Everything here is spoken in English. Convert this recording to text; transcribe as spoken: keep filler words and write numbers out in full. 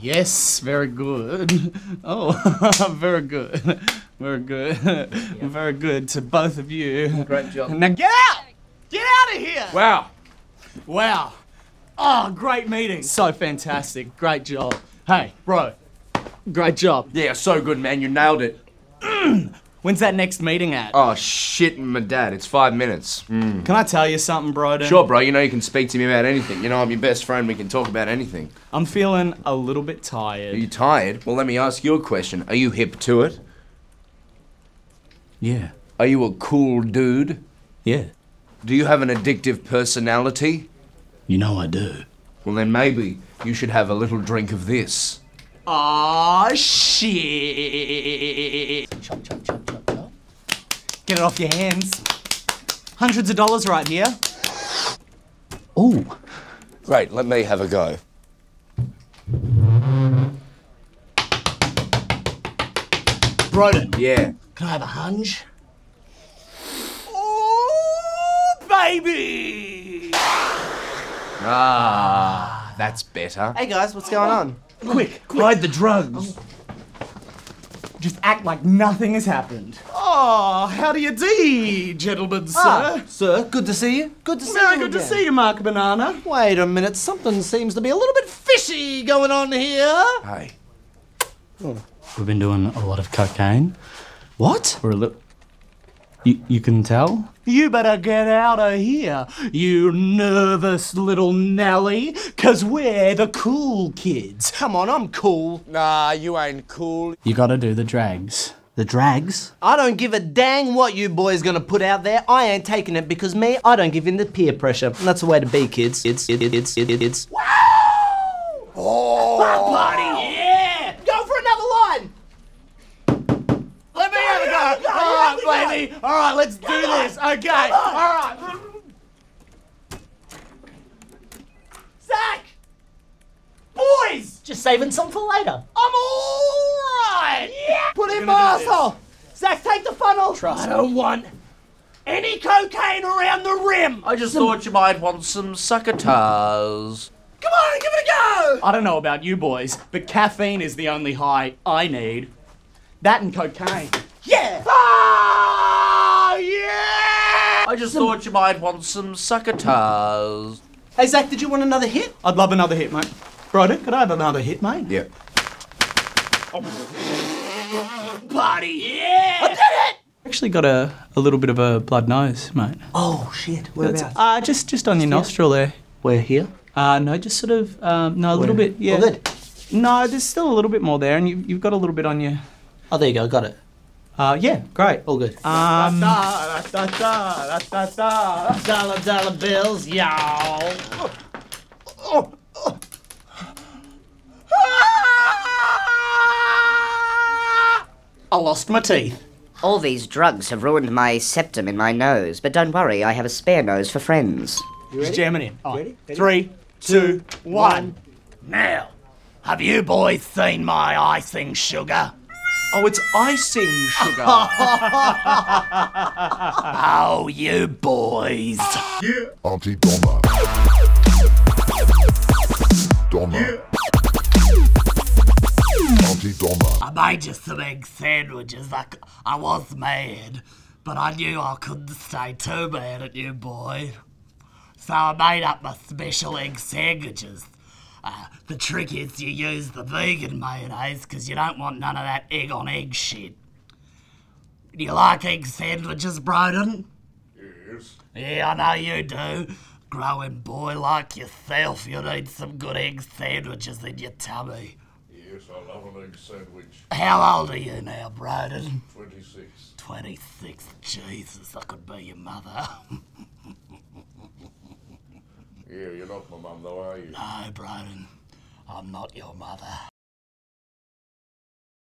Yes, very good. Oh, very good. Very good. Very good to both of you. Great job. Now get out! Get out of here! Wow. Wow. Oh, great meeting. So fantastic. Great job. Hey, bro. Great job. Yeah, so good, man. You nailed it. When's that next meeting at? Oh, shit, my dad. It's five minutes. Mm. Can I tell you something, Broden? Sure, bro. You know you can speak to me about anything. You know, I'm your best friend. We can talk about anything. I'm feeling a little bit tired. Are you tired? Well, let me ask you a question. Are you hip to it? Yeah. Are you a cool dude? Yeah. Do you have an addictive personality? You know I do. Well, then maybe you should have a little drink of this. Aw, shit. Chop, chop, chop, chop, chop. Get it off your hands. Hundreds of dollars right here. Ooh. Great, let me have a go. Broden. Yeah. Can I have a hunch? Oh, baby! Ah, that's better. Hey guys, what's going on? Quick, quick, hide the drugs. Just act like nothing has happened. Oh, how do you do, gentlemen, sir? Ah, sir, good to see you. Good to see Very you good again. to see you, Mark Bonanno. Wait a minute, something seems to be a little bit fishy going on here. Hey. Oh. We've been doing a lot of cocaine. What? We're a little... You, you can tell? You better get out of here, you nervous little Nelly, cause we're the cool kids. Come on, I'm cool. Nah, you ain't cool. You gotta do the drags. The drags? I don't give a dang what you boys gonna put out there. I ain't taking it because me, I don't give in to peer pressure. And that's the way to be, kids. It's, it, it, it's, it, it, it's. Woo! Oh! Fun party! Yeah! Go for another line! Let me have a go! Alright, baby! Alright, let's do this! Okay! Alright! Zach! Boys! Just saving some for later. I'm alright! Yeah! Put in my asshole! Zach, take the funnel! Trust me. I don't want any cocaine around the rim! I just thought you might want some succotash. Come on, give it a go! I don't know about you boys, but caffeine is the only high I need. That and cocaine. Yeah! Oh, yeah! I just some... thought you might want some succotash. Hey, Zach, did you want another hit? I'd love another hit, mate. Broden, could I have another hit, mate? Yeah. Oh. Party, yeah! I did it! Actually got a, a little bit of a blood nose, mate. Oh, shit. Whereabouts? Uh, just, just on your nostril there. Where, here? Uh, no, just sort of, um, no, a Where? little bit, yeah. Well, no, there's still a little bit more there, and you, you've got a little bit on your... Oh, there you go, got it. Uh, yeah, great, all good. Um... Dollar, dollar bills, y'all. I lost my teeth. All these drugs have ruined my septum in my nose, but don't worry, I have a spare nose for friends. You ready? Just jamming in. Oh. Ready? Ready? Three, two, one, now. Have you boys seen my icing sugar? Oh, it's icing sugar. Oh, you boys. Yeah. Auntie Bomber. Bomber. Yeah. Auntie Bomber. I made you some egg sandwiches. I, I was mad, but I knew I couldn't stay too mad at you, boy. So I made up my special egg sandwiches. Uh, the trick is you use the vegan mayonnaise because you don't want none of that egg on egg shit. Do you like egg sandwiches, Broden? Yes. Yeah, I know you do. Growing boy like yourself, you need some good egg sandwiches in your tummy. Yes, I love an egg sandwich. How old are you now, Broden? twenty-six. twenty-six? Jesus, I could be your mother. Yeah, you're not my mum though, are you? No, Broden. I'm not your mother.